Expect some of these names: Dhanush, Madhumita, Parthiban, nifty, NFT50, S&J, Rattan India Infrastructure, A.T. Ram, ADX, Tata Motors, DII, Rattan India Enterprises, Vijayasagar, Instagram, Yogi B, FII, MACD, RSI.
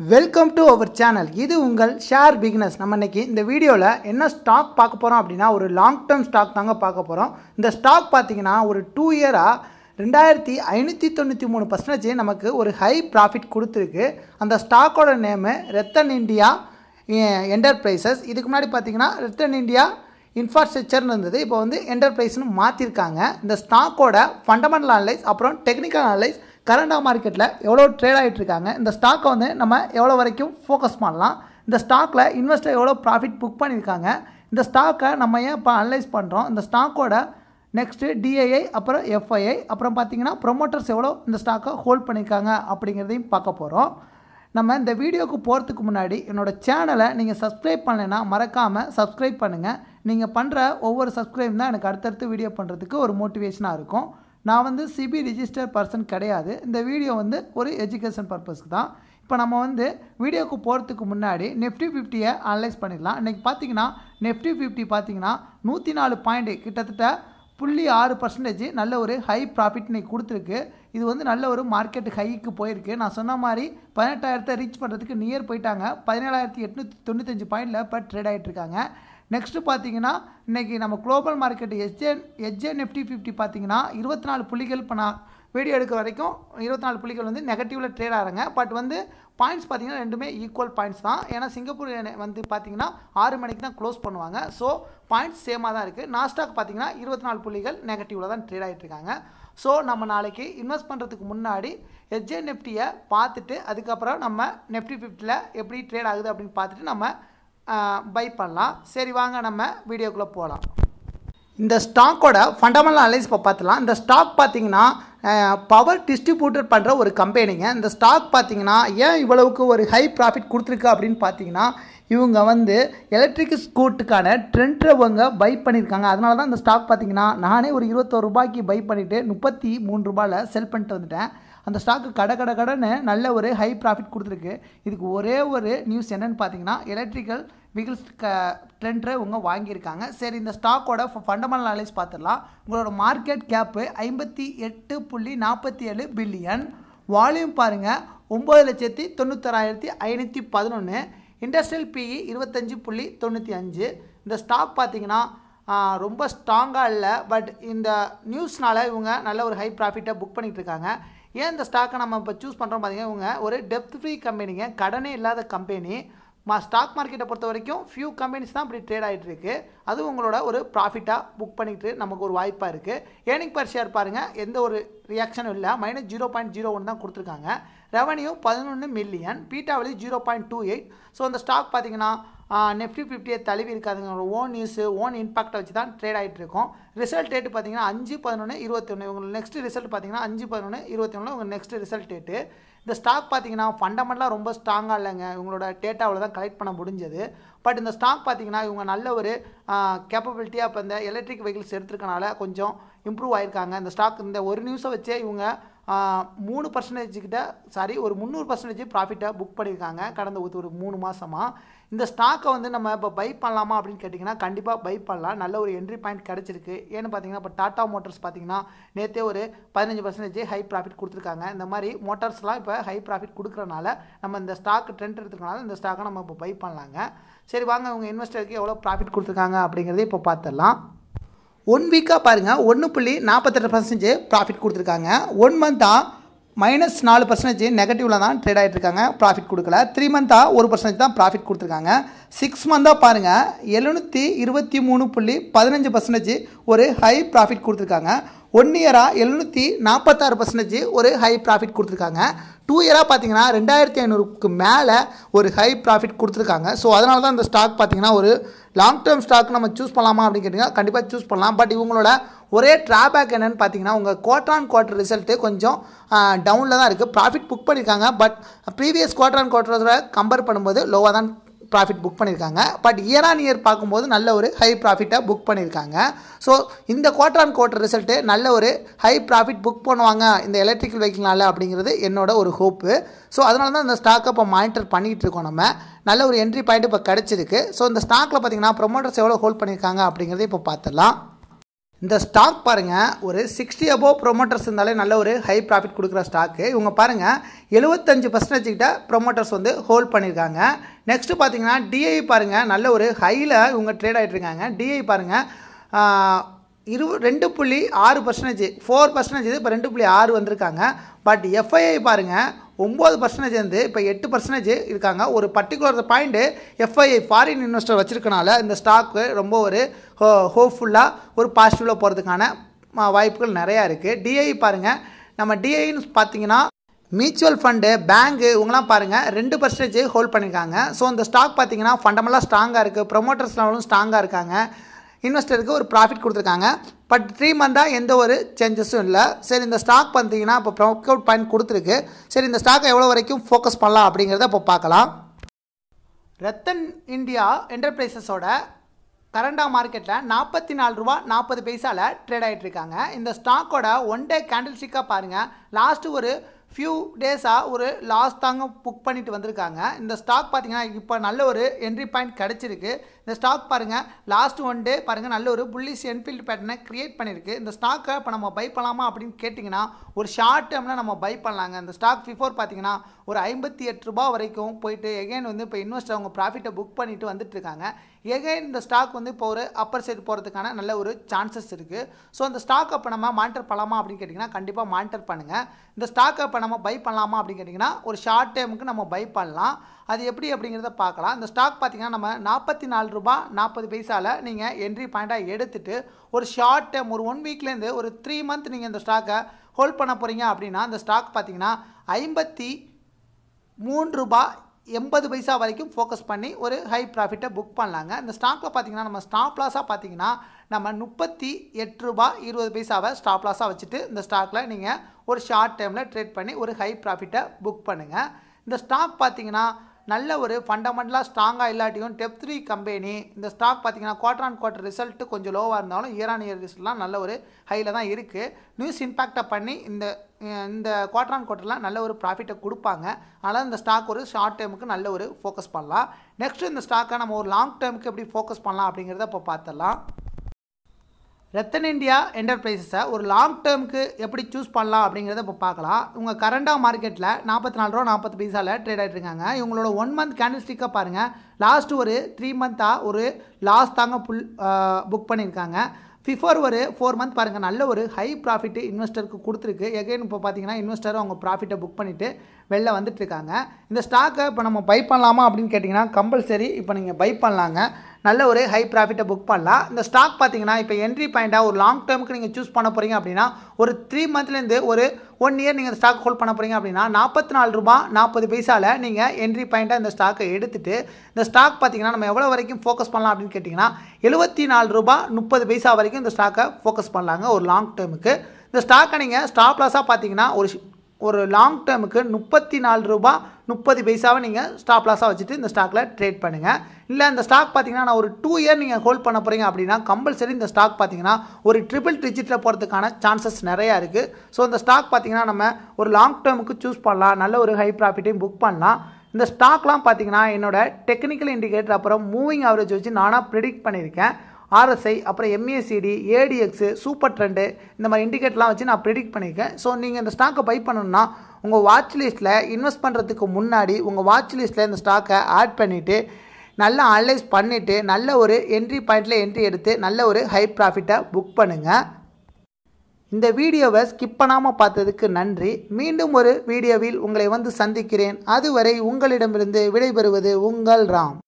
Welcome to our channel. This is share business. In this video, we will stock a long-term stock. This stock is 2 years. 2593% we high profit. And the stock name is Rattan India Enterprises. This is Rattan India Infrastructure. Now, Enterprise is the stock fundamental analysis, technical analysis. Current market la evlo trade aayittu irukanga indha stock ah vende nama evlo varaikkum focus pannalam indha stock la investor evlo profit book pannirukanga indha stock ah nama yepa analyze pandrom indha stock oda next DII apra FII apra pathina promoters evlo indha stock ah hold pannirukanga apdingiradhayum paakaporom nama indha video ku poradhukku munadi enoda channel ah neenga subscribe pannalena marakama subscribe pannunga neenga pandra over subscribe na enakku adutha video pandradhukku or motivation ah irukum. Now, CB registered person is இந்த video வந்து ஒரு education பர்பஸ்க்கு தான். இப்போ நம்ம வந்து வீடியோக்கு போறதுக்கு முன்னாடி நிஃப்டி 50 ஐ அனலைஸ் பண்ணிடலாம். இன்னைக்கு பாத்தீங்கன்னா நிஃப்டி 50 பாத்தீங்கன்னா 104 பாயிண்ட் கிட்டத்தட்ட 0.6% நல்ல ஒரு ஹை ப்ராஃபிட் நீ கொடுத்துருக்கு. இது வந்து நல்ல ஒரு மார்க்கெட் ஹைக்கு போயிருக்கு. நான் சொன்ன மாதிரி 18000 ரீச் பண்றதுக்கு நியர் போயிட்டாங்க. 17895 பாயிண்ட்ல பட் ட்ரேட் ஆயிட்டு இருக்காங்க. Next பாத்தீங்கன்னா இன்னைக்கு நம்ம global market S&J NFT50 பாத்தீங்கன்னா 24 புள்ளிகள் பண வீடியோ எடுக்க வரைக்கும் 24 புள்ளிகள் வந்து நெகட்டிவ்ல ட்ரேட் ஆறாங்க. பட் வந்து பாயிண்ட்ஸ் பாத்தீங்கன்னா ரெண்டுமே ஈக்குவல் பாயிண்ட்ஸ் தான். ஏனா சிங்கப்பூர் வந்து பாத்தீங்கன்னா 6 மணிக்கு தான் க்ளோஸ் பண்ணுவாங்க. சோ பாயிண்ட்ஸ் சேமா தான் இருக்கு. நாஸ்டாக் பாத்தீங்கன்னா 24 புள்ளிகள் நெகட்டிவ்ல தான் ட்ரேட் ஆயிட்டு இருக்காங்க. சோ நம்ம நாளைக்கு இன்வெஸ்ட் பண்றதுக்கு முன்னாடி S&J NFT ஐ பார்த்துட்டு அதுக்கு அப்புறம் நம்ம NFT 50 ல எப்படி ட்ரேட் ஆகுது அப்படினு பார்த்துட்டு நம்ம buy பண்ணலாம். சரி வாங்க நம்ம வீடியோக்குள்ள போலாம். இந்த ஸ்டாக்கோட ஃபண்டமெண்டல் அனலைஸ் பார்ப்போம். இந்த ஸ்டாக் பாத்தீங்கன்னா பவர் டிஸ்ட்ரிபியூட்டர் பண்ற ஒரு கம்பெனிங்க. இந்த ஸ்டாக் பாத்தீங்கன்னா ஏன் இவ்வளவுக்கு ஒரு ஹை ப்ராஃபிட் கொடுத்திருக்கு அப்படினு பாத்தீங்கன்னா இவங்க வந்து எலக்ட்ரிக் ஸ்கூட்டர்க்கான ட்ரெண்ட்ரவங்க பை பண்ணிருக்காங்க. அதனால தான் இந்த ஸ்டாக் பாத்தீங்கன்னா நானே ஒரு 21 ரூபாய்க்கு பை பண்ணிட்டு 33 ரூபாயில செல் பண்ணிட்டு வந்துட்டேன். அந்த ஸ்டாக் கடகடகடன்னு நல்ல ஒரு ஹை ப்ராஃபிட் கொடுத்துருக்கு. இதுக்கு ஒரே ஒரு நியூஸ் என்னன்னு பாத்தீங்கன்னா எலக்ட்ரிக்கல் vehicles ட்ரெண்ட்ரை உங்க வாங்கியிருக்காங்க. சரி இந்த ஸ்டாக்கோட ஃபண்டமெண்டல் அனலைஸ் பார்த்திடலாம். உங்களோட மார்க்கெட் கேப் 58.47 பில்லியன், வால்யூம் பாருங்க 9,96,511, இண்டஸ்ட்ரியல் PE 25.95. இந்த ஸ்டாக் பாத்தீங்கன்னா ரொம்ப ஸ்ட்ராங்கா இல்லை. பட் இந்த நியூஸ்னால இவங்க நல்ல ஒரு ஹை ப்ராஃபிட்டை புக் பண்ணிட்டு இருக்காங்க. ஏன் இந்த ஸ்டாக்கை நம்ம இப்போ சூஸ் பண்ணுறோம் பார்த்தீங்கன்னா இவங்க ஒரு டெப்த் ஃப்ரீ கம்பெனிங்க, கடனே இல்லாத கம்பெனி. ஸ்டாக் மார்க்கெட்டை பொறுத்த வரைக்கும் ஃபியூ கம்பெனிஸ் தான் இப்படி ட்ரேட் ஆகிட்டு இருக்கு. அது உங்களோட ஒரு ப்ராஃபிட்டாக புக் பண்ணிட்டு நமக்கு ஒரு வாய்ப்பாக இருக்குது. ஏர்னிங் பர் ஷேர் பாருங்கள் எந்த ஒரு ரியாக்ஷனும் இல்லை, -0.01 தான் கொடுத்துருக்காங்க. ரெவன்யூ 11 மில்லியன், பீட்டாவிலி 0.28. ஸோ அந்த ஸ்டாக் பார்த்தீங்கன்னா நிஃப்டி 50 தழுவி இருக்காதுங்க. ஓன் நியூஸு ஓன் இம்பாக்டை வச்சு தான் ட்ரேட் ஆகிட்டு இருக்கும். ரிசல்ட் டேட்டு பார்த்தீங்கன்னா 5/11/21. உங்களுக்கு நெக்ஸ்ட் ரிசல்ட் பார்த்தீங்கன்னா 5/11/21 உங்கள் நெக்ஸ்ட் ரிசல்ட் டேட்டு. இந்த ஸ்டாக் பார்த்தீங்கன்னா ஃபண்டமெண்டலாக ரொம்ப ஸ்ட்ராங்காக இல்லைங்க. இவங்களோட டேட்டாவில் தான் கலெக்ட் பண்ண முடிஞ்சது. பட் இந்த ஸ்டாக் பார்த்தீங்கன்னா இவங்க நல்ல ஒரு கேப்பபிலிட்டியாக இப்போ இந்த எலக்ட்ரிக் வெஹிக்கிள்ஸ் எடுத்துருக்கனால கொஞ்சம் இம்ப்ரூவ் ஆகிருக்காங்க. இந்த ஸ்டாக் இந்த ஒரு நியூஸை வச்சே இவங்க 3% ப்ராஃபிட்டை புக் பண்ணியிருக்காங்க கடந்த ஒரு 3 மாதமாக. இந்த ஸ்டாக்கை வந்து நம்ம இப்போ பை பண்ணலாமா அப்படின்னு கேட்டிங்கன்னா கண்டிப்பாக பை பண்ணலாம். நல்ல ஒரு என்ட்ரி பாயிண்ட் கிடச்சிருக்கு. ஏன்னு பார்த்தீங்கன்னா இப்போ டாட்டா மோட்டர்ஸ் பார்த்தீங்கன்னா நேற்றே ஒரு 15% ஹை ப்ராஃபிட் கொடுத்துருக்காங்க. இந்த மாதிரி மோட்டார்ஸ்லாம் இப்போ ஹை ப்ராஃபிட் கொடுக்குறனால நம்ம இந்த ஸ்டாக் ட்ரெண்ட் எடுத்துக்கனால இந்த ஸ்டாக்கை நம்ம இப்போ பை பண்ணலாங்க. சரி வாங்க உங்கள் இன்வெஸ்டருக்கு எவ்வளோ ப்ராஃபிட் கொடுத்துருக்காங்க அப்படிங்கிறதே இப்போ பார்த்துடலாம். 1 வீக்காக பாருங்கள் 1.48% ப்ராஃபிட் கொடுத்துருக்காங்க. 1 மந்த்தாக -4% நெகட்டிவில் தான் ட்ரேட் ஆகிட்டு இருக்காங்க, ப்ராஃபிட் கொடுக்கல. 3 மந்த்தாக 1% தான் ப்ராஃபிட் கொடுத்துருக்காங்க. 6 மந்த்தாக பாருங்கள் 723.15% ஒரு ஹை ப்ராஃபிட் கொடுத்துருக்காங்க. 1 இயராக 746% ஒரு ஹை ப்ராஃபிட் கொடுத்துருக்காங்க. 2 இயராக பார்த்தீங்கன்னா 2500க்கு மேலே ஒரு ஹை ப்ராஃபிட் கொடுத்துருக்காங்க. ஸோ அதனால தான் இந்த ஸ்டாக் பார்த்தீங்கன்னா ஒரு லாங் டேர்ம் ஸ்டாக் நம்ம சூஸ் பண்ணலாமா அப்படின்னு கேட்டிங்கன்னா கண்டிப்பாக சூஸ் பண்ணலாம். பட் இவங்களோட ஒரே ட்ராபேக் என்னென்னு பார்த்தீங்கன்னா உங்கள் குவார்டர் ரிசல்ட்டு கொஞ்சம் டவுனில் தான் இருக்குது. ப்ராஃபிட் புக் பண்ணியிருக்காங்க பட் ப்ரீவியஸ் குவார்டரோட கம்பேர் பண்ணும்போது லோவாக தான் ப்ராஃபிட் புக் பண்ணியிருக்காங்க. பட் இயர் ஆன் இயர் பார்க்கும்போது நல்ல ஒரு ஹை ப்ராஃபிட்டாக புக் பண்ணியிருக்காங்க. ஸோ இந்த குவார்ட்டர் ரிசல்ட்டு நல்ல ஒரு ஹை ப்ராஃபிட் புக் பண்ணுவாங்க இந்த எலக்ட்ரிக்கல் வெஹிக்கிள்னால அப்படிங்கிறது என்னோட ஒரு ஹோப்பு. ஸோ அதனால தான் இந்த ஸ்டாக்கை இப்போ மானிட்டர் பண்ணிகிட்டு இருக்கோம். நம்ம நல்ல ஒரு என்ட்ரி பாயிண்ட் இப்போ கிடச்சிருக்கு. ஸோ இந்த ஸ்டாக்கில் பார்த்தீங்கன்னா ப்ரொமோட்டர்ஸ் எவ்வளோ ஹோல்ட் பண்ணியிருக்காங்க அப்படிங்கிறது இப்போ பார்த்துடலாம். The stock paranga or 60 above promoters in the Nalore high profit Kudukra stock, Yunga paranga, 75% promoters on the whole Paniranga. Next to Pathina, DA paranga, Nalore, Haila, Yunga trade itranga, DA paranga, 2.6%, 4% per 2.6 vandirukanga, but FII paranga, 9% and 8% irukanga, or particular point FII foreign investor vachirukanaala, in the stock romba or hopeful or positive poradhukana vaipugal nariya irukku. DI paranga, nama DI nu pathina mutual fund bank ungala paranga 2% hold panirukanga. So the stock pathina fundamental strong ah irukku, promoters lavalum strong ah irukanga, investor ku profit kuduthirukanga, but 3 months எந்த ஒரு changes-um illa. சரி இந்த stock பாத்தீங்கன்னா இப்ப breakout point கொடுத்திருக்கு. சரி இந்த stock எவ்வளவு வரைக்கும் ஃபோக்கஸ் பண்ணலாம் அப்படிங்கறத இப்ப பார்க்கலாம். ரத்தன் இந்தியா என்டர்பிரைசஸ் ஓட கரண்டா மார்க்கெட்ல 44 ரூபாய் 40 பைசால ட்ரேட் ஆயிட்டு இருக்காங்க. இந்த ஸ்டாக்கோட 1 டே கேண்டில்ஸ்டிக்கா பாருங்க. லாஸ்ட் ஒரு few days ஆ ஒரு லாஸ் தாங்க புக் பண்ணிட்டு வந்திருக்காங்க. இந்த ஸ்டாக் பாத்தீங்கன்னா இப்போ நல்ல ஒரு என்ட்ரி பாயிண்ட் கிடைச்சிருக்கு. இந்த ஸ்டாக் பாருங்க லாஸ்ட் 1 டே பாருங்க நல்ல ஒரு புல்லிஷ் என்ஃபீல்ட் பேட்டர்னை கிரியேட் பண்ணிருக்கு. இந்த ஸ்டாக்கை இப்போ நம்ம பை பண்ணலாமா அப்படினு கேட்டிங்கனா ஒரு ஷார்ட் டேர்ம்ல நம்ம பை பண்ணலாங்க. இந்த ஸ்டாக் பிஃபோர் பாத்தீங்கன்னா ஒரு 58 ரூபாய் வரைக்கும் போயிட்டு எகைன் வந்து இப்போ இன்வெஸ்டர் அவங்க प्रॉफिट புக் பண்ணிட்டு வந்துட்டு இருக்காங்க. எகைன் இந்த ஸ்டாக் வந்து இப்போ ஒரு அப்பர் சைடு போறதுக்கான நல்ல ஒரு சான்சஸ் இருக்கு. சோ அந்த ஸ்டாக் அப்ப நம்ம மானிட்டர் பண்ணலாமா அப்படினு கேட்டிங்கனா கண்டிப்பா மானிட்டர் பண்ணுங்க. இந்த ஸ்டாக் அப்ப நம்ம பை பண்ணலாமா அப்படி கேட்டிங்கனா ஒரு ஷார்ட் டைமுக்கு நம்ம பை பண்ணலாம். அது எப்படி அப்படிங்கறத பார்க்கலாம். இந்த ஸ்டாக் பாத்தீங்கன்னா நம்ம 44 ரூபாய் 40 பைசால நீங்க என்ட்ரி பாயிண்டா எடுத்துட்டு ஒரு ஷார்ட் டைம் ஒரு 1 வீக்ல இருந்து ஒரு 3 मंथ நீங்க இந்த ஸ்டாக்கை ஹோல்ட் பண்ண போறீங்க அப்படினா இந்த ஸ்டாக் பாத்தீங்கன்னா 53 ரூபாய் 80 பைசா வரைக்கும் ஃபோக்கஸ் பண்ணி ஒரு ஹை प्रॉफिटை புக் பண்ணலாங்க. இந்த ஸ்டாக்ல பாத்தீங்கன்னா நம்ம ஸ்டாப் லாஸா பாத்தீங்கன்னா நம்ம 38 ரூபாய் 20 பைசாவை ஸ்டாப் லாஸா வச்சிட்டு இந்த ஸ்டாக்ல நீங்க ஒரு ஷார்ட் டைம்ல ட்ரேட் பண்ணி ஒரு ஹை प्रॉफिटை புக் பண்ணுங்க. இந்த ஸ்டாக் பாத்தீங்கன்னா நல்ல ஒரு ஃபண்டமெண்டலா ஸ்ட்ராங்கா இல்லாட்டியும் டெப் 3 கம்பெனி. இந்த ஸ்டாக் பாத்தீங்கன்னா குவார்ட்டர் ஆன் குவார்ட்டர் ரிசல்ட் கொஞ்சம் லோவா இருந்தாலும் இயர் ஆன் இயர் ரிசல்ட்லாம் நல்ல ஒரு ஹைல தான் இருக்கு. நியூஸ் இம்பாக்ட் பண்ணி இந்த குவார்ட்டர் ஆன் குவார்ட்டர்லாம் நல்ல ஒரு प्रॉफिट கொடுப்பாங்க. அதனால இந்த ஸ்டாக் ஒரு ஷார்ட் டைமுக்கு நல்ல ஒரு ஃபோக்கஸ் பண்ணலாம். நெக்ஸ்ட் இந்த ஸ்டாக்கை நம்ம ஒரு லாங் டைமுக்கு எப்படி ஃபோக்கஸ் பண்ணலாம் அப்படிங்கறத இப்ப பார்த்தலாம். ரத்தன் இந்தியா என்டர்பிரைசஸை ஒரு லாங் டேர்முக்கு எப்படி சூஸ் பண்ணலாம் அப்படிங்கிறத இப்போ பார்க்கலாம். இவங்க கரண்டாக மார்க்கெட்டில் 44 ரூபா 40 பைசாவில் ட்ரேட் ஆகிட்டு இருக்காங்க. இவங்களோட 1 மந்த் கேண்டில் ஸ்டிக்காக பாருங்கள். லாஸ்ட் ஒரு 3 மந்த்தாக ஒரு லாஸ் தாங்க புக் பண்ணியிருக்காங்க. பிஃபோர் ஒரு 4 மந்த் பாருங்கள் நல்ல ஒரு ஹை ப்ராஃபிட்டு இன்வெஸ்டருக்கு கொடுத்துருக்கு. எகைன் இப்போ பார்த்தீங்கன்னா இன்வெஸ்டர் அவங்க ப்ராஃபிட்டை புக் பண்ணிவிட்டு வெளில வந்துட்டு இருக்காங்க. இந்த ஸ்டாக்கை இப்போ நம்ம பை பண்ணலாமா அப்படின்னு கேட்டிங்கன்னா கம்பல்சரி இப்போ நீங்கள் பை பண்ணலாங்க. நல்ல ஒரு ஹை ப்ராஃபிட்டை புக் பண்ணலாம். இந்த ஸ்டாக் பார்த்தீங்கன்னா இப்போ என்ட்ரி பாயிண்டாக ஒரு லாங் டேர்முக்கு நீங்கள் சூஸ் பண்ண போகிறீங்க அப்படின்னா ஒரு 3 மந்த்லேருந்து ஒரு 1 இயர் நீங்கள் இந்த ஸ்டாக் ஹோல்ட் பண்ண போகிறீங்க அப்படின்னா 44 ரூபாய் 40 பைசாவில் நீங்கள் என்ட்ரி பாயிண்டாக இந்த ஸ்டாக்கை எடுத்துட்டு இந்த ஸ்டாக் பார்த்தீங்கன்னா நம்ம எவ்வளோ வரைக்கும் ஃபோக்கஸ் பண்ணலாம் அப்படின்னு கேட்டிங்கன்னா 74 ரூபாய் 30 பைசா வரைக்கும் இந்த ஸ்டாக்கை ஃபோக்கஸ் பண்ணலாங்க ஒரு லாங் டேர்முக்கு. இந்த ஸ்டாக்கை நீங்கள் ஸ்டாப் லாஸாக பார்த்தீங்கன்னா ஒரு லாங் டேர்முக்கு 34 ரூபாய் 30 பைசாவை நீங்கள் ஸ்டாப் லாஸாக வச்சுட்டு இந்த ஸ்டாக்கில் ட்ரேட் பண்ணுங்கள். இல்லை இந்த ஸ்டாக் பார்த்தீங்கன்னா நான் ஒரு 2 இயர் நீங்கள் ஹோல்ட் பண்ண போகிறீங்க அப்படின்னா கம்பல்சரி இந்த ஸ்டாக் பார்த்தீங்கன்னா ஒரு ட்ரிபிள் டிஜிட்டில் போகிறதுக்கான சான்சஸ் நிறையா இருக்குது. ஸோ இந்த ஸ்டாக் பார்த்தீங்கன்னா நம்ம ஒரு லாங் டேர்முக்கு சூஸ் பண்ணலாம். நல்ல ஒரு ஹை ப்ராஃபிட்டையும் புக் பண்ணலாம். இந்த ஸ்டாக்லாம் பார்த்தீங்கன்னா என்னோட டெக்னிக்கல் இண்டிகேட்டர் அப்புறம் மூவிங் ஆவரேஜ் வச்சு நானாக ப்ரெடிக்ட் பண்ணியிருக்கேன். RSI அப்புறம் MACD ADX சூப்பர் ட்ரெண்டு இந்த மாதிரி இண்டிகேட்டர்லாம் வச்சு நான் ப்ரெடிக்ட் பண்ணியிருக்கேன். ஸோ நீங்கள் இந்த ஸ்டாக்கை பை பண்ணணும்னா உங்கள் வாட்ச் லிஸ்ட்டில் இன்வெஸ்ட் பண்ணுறதுக்கு முன்னாடி உங்கள் வாட்ச் லிஸ்ட்டில் இந்த ஸ்டாக்கை ஆட் பண்ணிவிட்டு நல்லா அனலைஸ் பண்ணிவிட்டு நல்ல ஒரு என்ட்ரி பாயிண்டில் என்ட்ரி எடுத்து நல்ல ஒரு ஹை ப்ராஃபிட்டை புக் பண்ணுங்கள். இந்த வீடியோவை ஸ்கிப் பண்ணாமல் பார்த்ததுக்கு நன்றி. மீண்டும் ஒரு வீடியோவில் உங்களை வந்து சந்திக்கிறேன். அதுவரை உங்களிடமிருந்து விடைபெறுவது உங்கள் ராம்.